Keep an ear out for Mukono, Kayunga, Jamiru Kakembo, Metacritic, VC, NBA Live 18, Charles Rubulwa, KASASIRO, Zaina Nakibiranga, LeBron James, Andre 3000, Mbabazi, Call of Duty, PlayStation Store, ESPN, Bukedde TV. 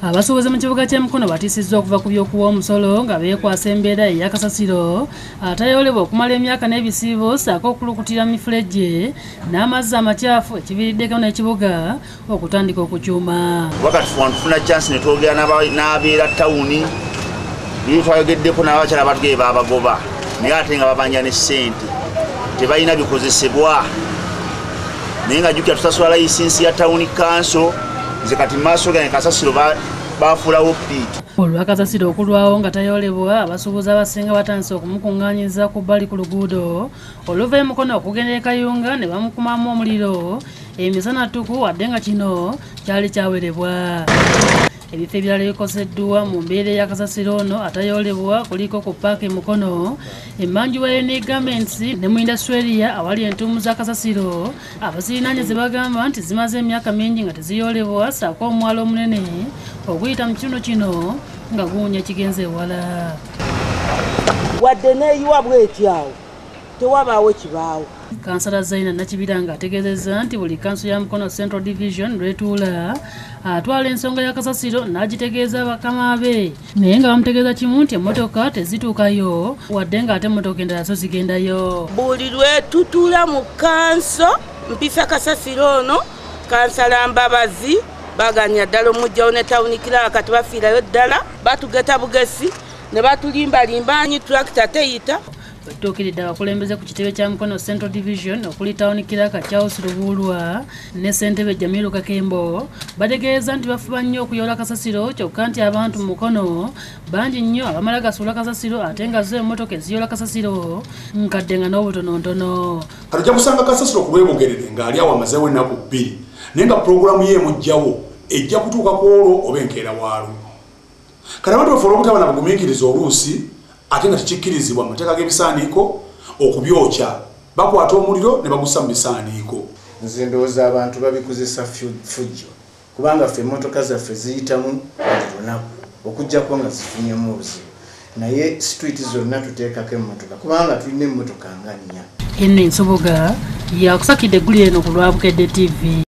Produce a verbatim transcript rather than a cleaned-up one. Abasuubuzi mu kibuga kye Mukono batisizza okuva ku by'okuwa omusolo nga beekwasa embeera eya Kasasiro atayolebwa okumala emyaka n'ebisiibo ssaako okulukutira mifulegye n'amazzi amakyafu ekiviiriddeko n'ekibuga okutandika okukyuma. Wakati tufuna chance ne twogera n'abeera tawuni bye twayogeddeko n'abakyala batugeye baabagoba naye ate nga babanja ne ssente tebalina bikozesebwa naye nga jjukira tusasula layisinsi ya tawuni kanso. Zekati maso gani Kasasiro bafula opiti. Olwa Kasasiro okulwawo nga tayolebwa abasuubuzi abasinga batandise okumukungaanyiza ku bbali ku luguudo oluva e Mukono okugenda e Kayunga ne bamukumamu omuliro emisana tuku wadde nga kino kyali kyawerebwa. Ebifo ebirala ebikoseddwa mu mbeera ya Kasasiro ono atayolebwa kuliko ku paaka e Mukono emmanju wayo ne gavumenti ne mu indasituriya awali entuumu za Kasasiro abasirinaanye ze bagamba nti zimaze emyaka mingi nga teziyolebwa ssaako omuwala omunene okuyita mu kitundu kino nga guwunya kigenze ewala. Wadde neeyiwa bwetyawo tewabaawo kibaawo. Kansala Zaina Nakibiranga ategeezezza nti buli kanso ya Mukono Central Division lw'etuula atwala ensonga ya Kasasiro n'agitegeeza bakama be naye nga bamutegeeza kimu nti emmotoka tezituukayo wadde ng'ate emmotoka endala so zigendayo. Buli lwetutuula mu kanso mpisa Kasasiro ono kansala Mbabazi baganya ddala omugjawo ne tawuni kiraaka tebafiirayo ddala batugeta bugesi ne batulimbalimbanyi tulakita teyita. Tukiridde abakulembeze ku kitebe kya Mukono Central Division okuli tawuni Kiraaka Charles Rubulwa ne ssentebe Jamiru Kakembo bategeeza nti bafuba nnyo okuyoola Kasasiro kyokka nti abantu mu Mukono bangi nnyo abamala gasula Kasasiro ate nga zo emmotoka eziyoola Kasasiro nkadde nga n'obutonontono. Katujja kusanga Kasasiro ku lw'ebogerere ng'ali awo amazeewo ennaku bbiri naye nga pulogulaamu ye emugjawo ejja kutuuka ku olwo oba enkeera waalo. Kati abantu baffe olw'obutaba na bugumiikiriza oluusi ate nga tekikkirizibwa amateeka g'ebisaaniiko okubyokya bakwata omuliro ne bagussa mu bisaaniiko. Nze ndowooza abantu babikozesa fujjo kubanga ffe emmotoka zaffe ziyitamu buli lunaku okuggyako nga zifunyemu obuzibu naye situiti zonna tuteekako emmotoka kubanga tulina emmotoka nga nnya. Eno ensoboga yakusakidde eggulu eno ku lwa Bukedde T V.